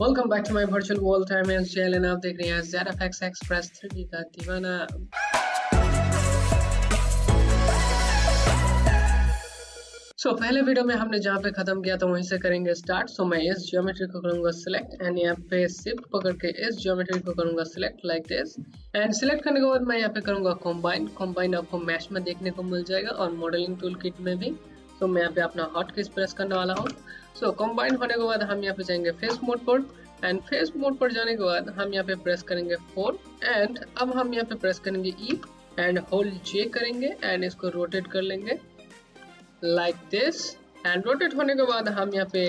Welcome back to my virtual world. Time है JLN, आप देख रहे हैं ZFX Express 3D का दीवाना। पहले वीडियो में हमने जहाँ पे खत्म किया था वहीं से करेंगे स्टार्ट। मैं इस ज्योमेट्री को करूंगा सिलेक्ट एंड यहाँ पे शिफ्ट पकड़ के इस ज्योमेट्री को करूंगा select like this and select करने के बाद मैं यहाँ पे करूंगा कंबाइन। आपको मैश में देखने को मिल जाएगा और मॉडलिंग टूल किट में भी। तो मैं यहाँ पे अपना हॉट कीज प्रेस करने वाला हूँ। कंबाइन होने के बाद हम यहाँ पे जाएंगे फेस मोड पर एंड फेस मोड पर जाने के बाद हम यहाँ पे प्रेस करेंगे 4 एंड अब हम यहाँ पे प्रेस करेंगे ई एंड होल्ड जे करेंगे एंड इसको रोटेट कर लेंगे लाइक दिस एंड रोटेट होने के बाद हम यहाँ पे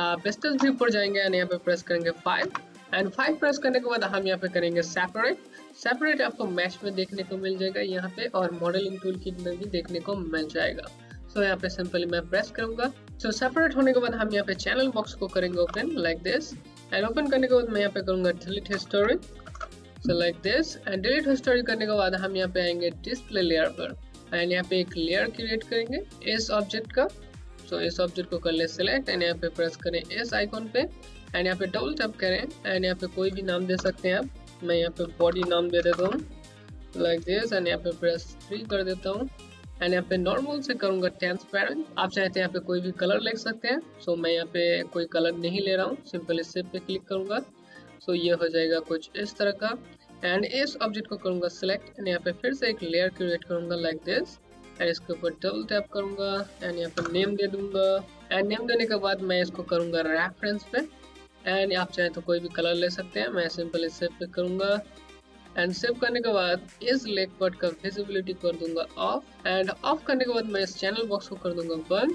पेस्टल व्यू पर जाएंगे एंड यहाँ पे प्रेस करेंगे 5 एंड 5 प्रेस करने के बाद हम यहाँ पे करेंगे सेपरेट। आपको मैश में देखने को मिल जाएगा यहाँ पे और मॉडलिंग टूल किट में भी देखने को मिल जाएगा। तो यहाँ पे सिंपली मैं प्रेस करूंगा। सेपरेट होने के बाद हम यहाँ पे चैनल बॉक्स को करेंगे open like this and open करने के बाद मैं यहाँ पे करूंगा delete history like this and delete history करने के बाद हम यहाँ पे आएंगे डिस्प्ले लेयर पर एंड यहाँ पे एक लेयर क्रिएट करेंगे इस ऑब्जेक्ट का। इस ऑब्जेक्ट को कर ले सिलेक्ट एंड यहाँ पे प्रेस करें इस आइकॉन पे एंड यहाँ पे डबल टैप करें एंड यहाँ पे कोई भी नाम दे सकते हैं आप। मैं यहाँ पे बॉडी नाम दे देता हूँ लाइक दिस एंड यहाँ पे प्रेस 3 कर देता हूँ एंड यहाँ पे नॉर्मल से करूंगा ट्रांसपेरेंट। आप चाहते हैं यहाँ पे कोई भी कलर ले सकते हैं। मैं यहाँ पे कोई कलर नहीं ले रहा हूँ, सिंपल इस पे क्लिक करूंगा। ये हो जाएगा कुछ इस तरह का एंड इस ऑब्जेक्ट को करूंगा सिलेक्ट एंड यहाँ पे फिर से एक लेयर क्रिएट करूंगा लाइक दिस एंड इसके ऊपर डबल टैप करूंगा एंड यहाँ पे नेम दे दूंगा एंड नेम देने के बाद मैं इसको करूंगा रेफरेंस पे एंड आप चाहे तो कोई भी कलर ले सकते हैं। मैं सिंपल इस पे करूंगा एंड सेव करने के बाद इस लेग पार्ट का विजिबिलिटी कर दूंगा ऑफ एंड ऑफ करने के बाद मैं इस चैनल बॉक्स को कर दूंगा बंद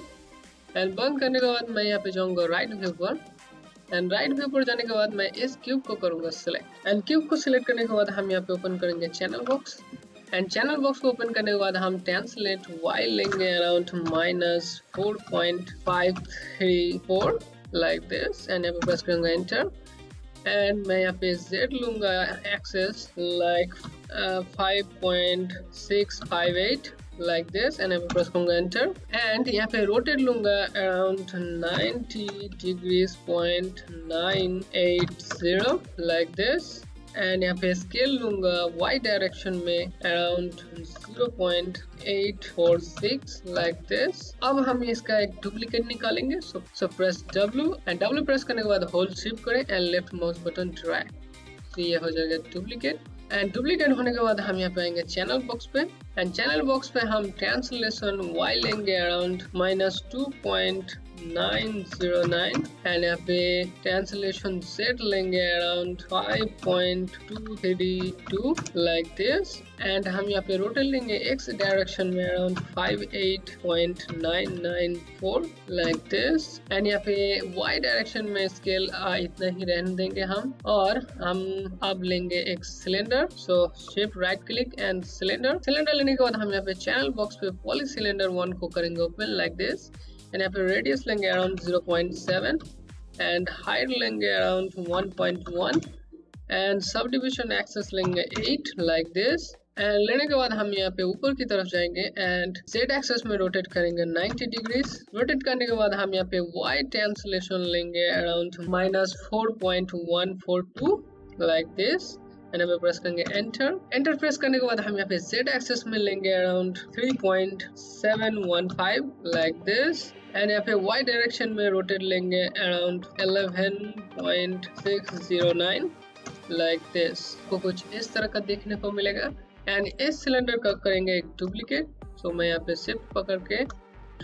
एंड बंद करने के बाद मैं यहाँ पे जाऊंगा राइट व्यू पर एंड राइट व्यू पर जाने के बाद मैं इस क्यूब को करूंगा सिलेक्ट एंड क्यूब को सिलेक्ट करने के बाद हम यहाँ पे ओपन करेंगे channel box and channel box को ओपन करने के बाद हम ट्रांसलेट वाई लेंगे अराउंड -4.534 लाइक दिस एंड यहाँ पे प्रेस करूंगा एंटर एंड मैं यहाँ पे z लूंगा axis like 5.658 like this and यहाँ पे प्रेस करूंगा एंटर एंड यहाँ पे रोटेट लूंगा around 90 degrees.980 like this and यहाँ पे स्केल लूंगा y डायरेक्शन में अराउंड 0.846 लाइक दिस। अब हम इसका एक डुप्लीकेट निकालेंगे। So press w and w press करने के बाद होल्ड शिफ्ट करें and left mouse button drag. ये हो जाएगा डुप्लीकेट एंड डुप्लीकेट होने के बाद हम यहाँ पे आएंगे चैनल बॉक्स पे एंड चैनल बॉक्स पे हम ट्रांसलेशन y लेंगे अराउंड -2.909 एंड यहाँ पे ट्रांसलेशन z लेंगे अराउंड 5.232 लाइक दिस एंड हम यहाँ पे रोटेट लेंगे x डायरेक्शन में अराउंड 58.994 लाइक दिस एंड यहाँ पे y डायरेक्शन में स्केल इतना ही रहने देंगे हम और हम अब लेंगे एक cylinder. Shift right click and cylinder लेने के बाद हम यहाँ पे चैनल बॉक्स पे पॉली सिलेंडर 1 को करेंगे ओपन लाइक दिस एंड यहाँ पे रेडियस लेंगे अराउंड 0.7 एंड हाइट लेंगे around 1.1 and subdivision access लेंगे 8 लाइक दिस एंड लेने के बाद हम यहाँ पे ऊपर की तरफ जाएंगे एंड z एक्सेस में रोटेट करेंगे 90 डिग्रीज। रोटेट करने के बाद हम यहाँ पे y ट्रांसलेशन लेंगे अराउंड -4.142 लाइक दिस एंड यहाँ पे प्रेस करेंगे एंटर प्रेस करने के बाद हम यहाँ पे z एक्सेस में लेंगे अराउंड 3.715 लाइक दिस एंड यहाँ पे y डायरेक्शन में रोटेट लेंगे अराउंड 11.609 लाइक दिस। तो कुछ इस तरह का देखने को मिलेगा एंड इस सिलेंडर का करेंगे एक डुप्लीकेट। मैं यहाँ पे शिफ्ट पकड़ के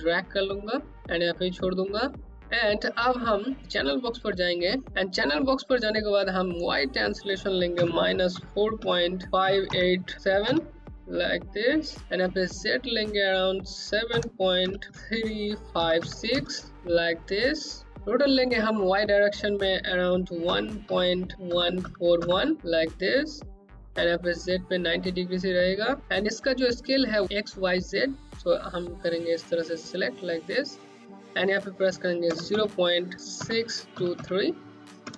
ड्रैग कर लूंगा एंड यहाँ पे छोड़ दूंगा एंड अब हम चैनल बॉक्स पर जाएंगे एंड चैनल बॉक्स पर जाने के बाद हम वाई ट्रांसलेशन लेंगे -4.587 लाइक दिस एंड यहाँ पे सेट लेंगे अराउंड 7.356 लाइक दिस। टोटल लेंगे हम y डायरेक्शन में अराउंड 1.141 लाइक दिस एंड यहाँ पे z पे 90 डिग्री से रहेगा एंड इसका जो स्केल है xyz। हम करेंगे इस तरह से सिलेक्ट लाइक दिस एंड यहाँ पे प्रेस करेंगे 0.623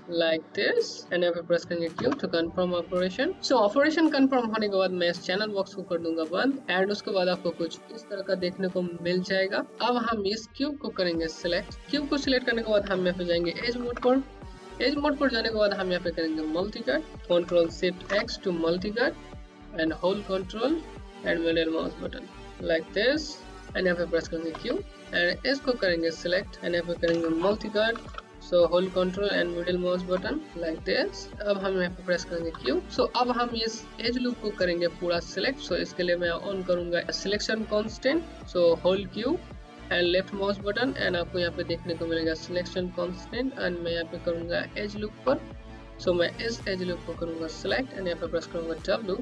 लाइक दिस एंड यहाँ पे प्रेस करेंगे Q to confirm operation. Operation confirm होने के बाद मैं इस चैनल बॉक्स को कर दूंगा बंद एंड उसके बाद आपको कुछ इस तरह का देखने को मिल जाएगा। अब हम इस क्यूब को करेंगे सिलेक्ट। क्यूब को सिलेक्ट करने के बाद हम यहाँ पे जाएंगे एज मोड पर एज मोड पर जाने के बाद हम यहाँ पे करेंगे multi cut, control shift X to multi cut and hold control and middle mouse button like this and यहाँ पे प्रेस करेंगे क्यू एंड इसको करेंगे सिलेक्ट एंड यहाँ पे करेंगे multi cut so hold control and middle mouse button like this. अब हम यहाँ पे प्रेस करेंगे क्यू। सो अब हम इस एज लूप को करेंगे पूरा सिलेक्ट। सो इसके लिए मैं ऑन करूंगा selection constant, so hold Q and left mouse button and आपको यहाँ पे देखने को मिलेगा सिलेक्शन कॉन्स्टेंट एंड मैं यहाँ पे करूंगा एज लूप पर। सो मैं इस एज लूप को करूंगा सिलेक्ट एंड यहाँ पे प्रेस करूंगा डब्ल्यू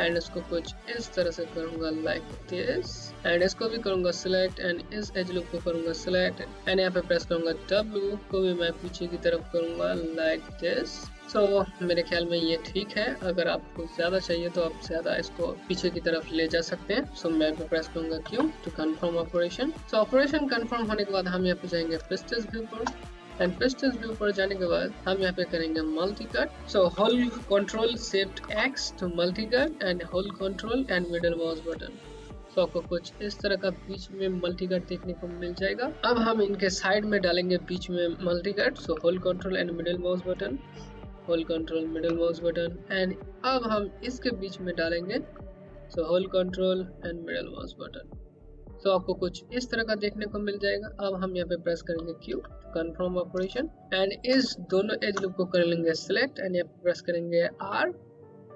एंड इसको कुछ इस तरह से करूंगा लाइक दिस एंड इसको भी करूंगा सिलेक्ट एंड इस एज लूप को करूंगा सिलेक्ट एंड यहाँ पे प्रेस करूंगा डब्ल्यू को भी मैं पीछे की तरफ करूंगा लाइक दिस। सो मेरे ख्याल में ये ठीक है, अगर आपको ज़्यादा चाहिए तो आप ज़्यादा इसको पीछे की तरफ ले जा सकते हैं। सो मैं यहाँ पे प्रेस करूंगा Q to confirm operation. So operation confirm होने के बाद हम यहाँ पे जाएंगे पिस्टस व्यू पर एंड पिस्टन व्यू पर जाने के बाद हम यहाँ पे करेंगे multi cut. So hold control shift X to multi cut and hold control and middle mouse button. So आपको कुछ इस तरह का बीच में मल्टी कट देखने को मिल जाएगा। अब हम इनके साइड में डालेंगे बीच में multi cut. So hold control and middle mouse button, hold control middle mouse button and अब हम इसके बीच में डालेंगे so hold control and middle mouse button. तो आपको कुछ इस तरह का देखने को मिल जाएगा। अब हम यहाँ पे प्रेस करेंगे क्यू कन्फर्म ऑपरेशन एंड इस दोनों एज लूप को कर लेंगे सिलेक्ट एंड यहाँ पे प्रेस करेंगे आर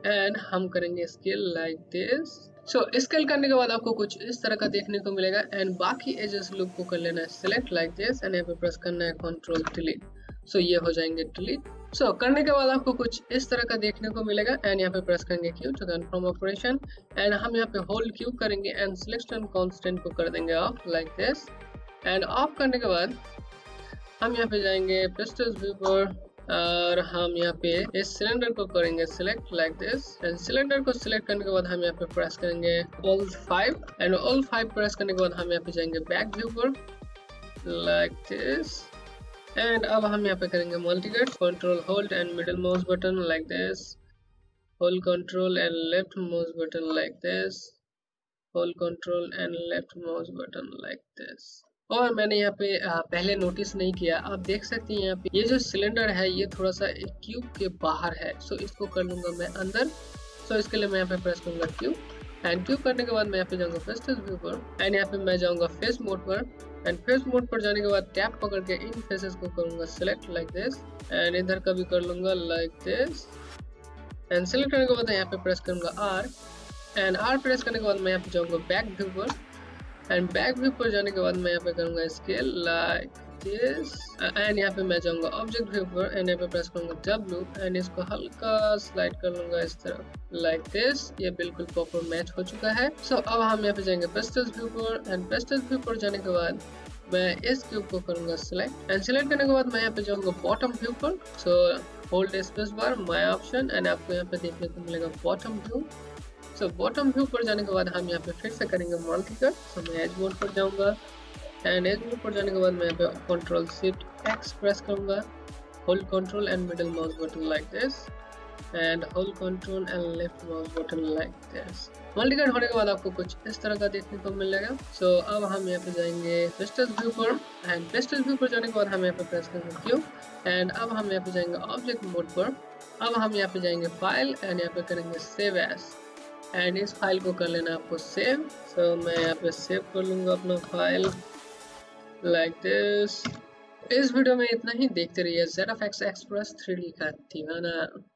एंड हम करेंगे scale like this. So scale करने के बाद आपको कुछ इस तरह का देखने को मिलेगा एंड बाकी एजेस लूप को कर लेना है सिलेक्ट लाइक दिस एंड यहाँ पे प्रेस करना है कंट्रोल डिलीट। सो ये हो जाएंगे डिलीट। सो करने के बाद आपको कुछ इस तरह का देखने को मिलेगा एंड यहाँ पे प्रेस करेंगे Q to confirm operation and हम यहाँ पे होल्ड क्यू करेंगे एंड सिलेक्शन कांस्टेंट को कर देंगे off like this and off करने के बाद हम यहाँ पे जाएंगे पिस्टन व्यू पर और हम यहाँ पे इस सिलेंडर को करेंगे select like this and cylinder को सिलेक्ट करने के बाद हम यहाँ पे प्रेस करेंगे Alt+5 एंड Alt+5 प्रेस करने के बाद हम यहाँ पे जाएंगे बैक व्यू पर लाइक दिस एंड अब हम यहाँ पे करेंगे multi cut, control hold and middle mouse button like this, hold control and left mouse button like this, hold control and left mouse button like this. और मैंने यहाँ पे पहले नोटिस नहीं किया, आप देख सकते हैं यहाँ पे ये जो सिलेंडर है ये थोड़ा सा एक क्यूब के बाहर है। सो इसको कर लूंगा मैं अंदर। सो इसके लिए मैं यहाँ पे प्रेस करूंगा क्यूब एंड क्यूब करने के बाद मैं यहाँ पे जाऊंगा फेसेस व्यू पर एंड यहाँ पे मैं जाऊंगा फेस मोड पर एंड फेस मोड पर जाने के बाद टैप पकड़ के इन फेसेस को करूंगा सिलेक्ट लाइक दिस एंड इधर का भी कर लूंगा लाइक दिस एंड सिलेक्ट करने के बाद यहाँ पे प्रेस करूंगा आर एंड आर प्रेस करने के बाद मैं यहाँ पे जाऊंगा बैक व्यू पर एंड बैक व्यू पर जाने के बाद मैं यहाँ पे करूंगा स्केल लाइक दिस एंड यहाँ पे मैं जाऊंगा ऑब्जेक्ट व्यू पर एंड यहाँ पे प्रेस करूंगा डब्ल्यू एंड इसको हल्का स्लाइड कर लूंगा इस तरफ लाइक दिस। ये बिल्कुल प्रॉपर मैच हो चुका है। सो अब हम यहाँ पे जाएंगे पेस्टल व्यू पर एंड पेस्टल व्यू पर जाने के बाद मैं इस क्यूब को करूंगा सिलेक्ट एंड सिलेक्ट करने के बाद मैं यहाँ पे जाऊंगा बॉटम व्यू पर। So hold space bar my option and आपको यहाँ पे देखने को मिलेगा bottom view. So bottom view पर जाने के बाद हम यहाँ पे फिर से करेंगे मल्टी कट। सो मैं एज मोड पर जाऊंगा एंड एज मोड पर जाने के बाद मैं यहाँ पे कंट्रोल शिफ्ट एक्स प्रेस करूंगा, hold control and middle mouse button like this and hold control and left mouse button like this. Multi cut होने के बाद आपको कुछ इस तरह का देखने को मिलेगा। सो अब हम यहाँ पे जाएंगे पिस्टन व्यू पर एंड पिस्टन व्यू पर जाने के बाद हम यहाँ पे प्रेस करेंगे क्यू एंड अब हम यहाँ पे जाएंगे ऑब्जेक्ट मोड पर। अब हम यहाँ पे जाएंगे फाइल एंड यहाँ पे करेंगे सेव एज एंड इस फाइल को कर लेना आपको सेव। सो मैं यहाँ पे सेव कर लूंगा अपना फाइल लाइक दिस। इस वीडियो में इतना ही। देखते रहिए ZFX Express 3D का दीवाना।